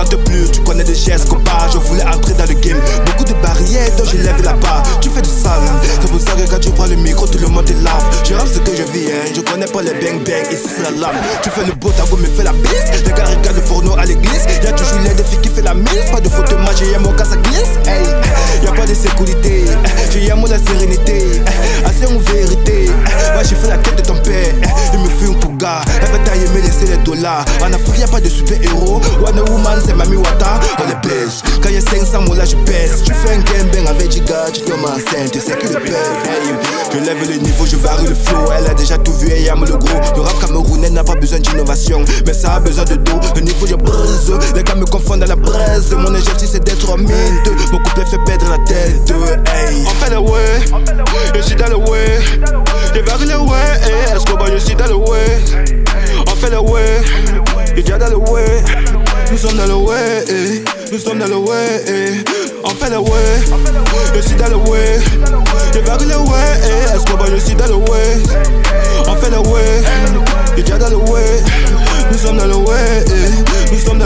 un de plus, tu connais des gestes qu'on bat. Je voulais entrer dans le game, beaucoup de barrières, donc j'ai levé la barre. Tu fais du sale, c'est pour ça que quand tu prends le micro, tout le monde est là. Je rappe ce que je vis, hein. Je connais pas les bang bang, ici c'est la lame. Tu fais le beau, t'as me fait la bise. Les gars regardent le porno à l'église. Y'a toujours les filles qui fait la mise. Pas de photo magique, y'a mon gars, ça glisse. Hey, y'a pas de sécurité, tu y aimes la sérénité. Assez en vérité, moi j'ai fait la tête de ton père. Il me fume pour gars, elle t'as aimé laisser les dollars. En Afrique, y'a pas de super héros. One woman, c'est Mami Wata. On les baisse, quand y'a 500 mots là, je pèse. Tu fais un game bang avec Giga, tu tombes enceinte, tu sais que le père. Hey, je lève le niveau, je varie le flow. Elle a déjà tout vu et y'a le gros. Le rap camerounais n'a pas besoin d'innovation, mais ça a besoin de dos. Le niveau, je brise. Les gars me confondent à la braise. Mon objectif, c'est d'être en mine. Mon couple fait perdre la tête. Hey, on fait le way, je suis dans le way. Je varie le way. Est-ce que moi je suis dans le way? On fait le way, je suis dans le way. Nous sommes dans le way, nous sommes dans le way. On fait le way, je suis dans le way. Je varie le way. Est-ce que moi je suis dans le way? On fait le way, je suis dans le way. Nous sommes dans le way, nous sommes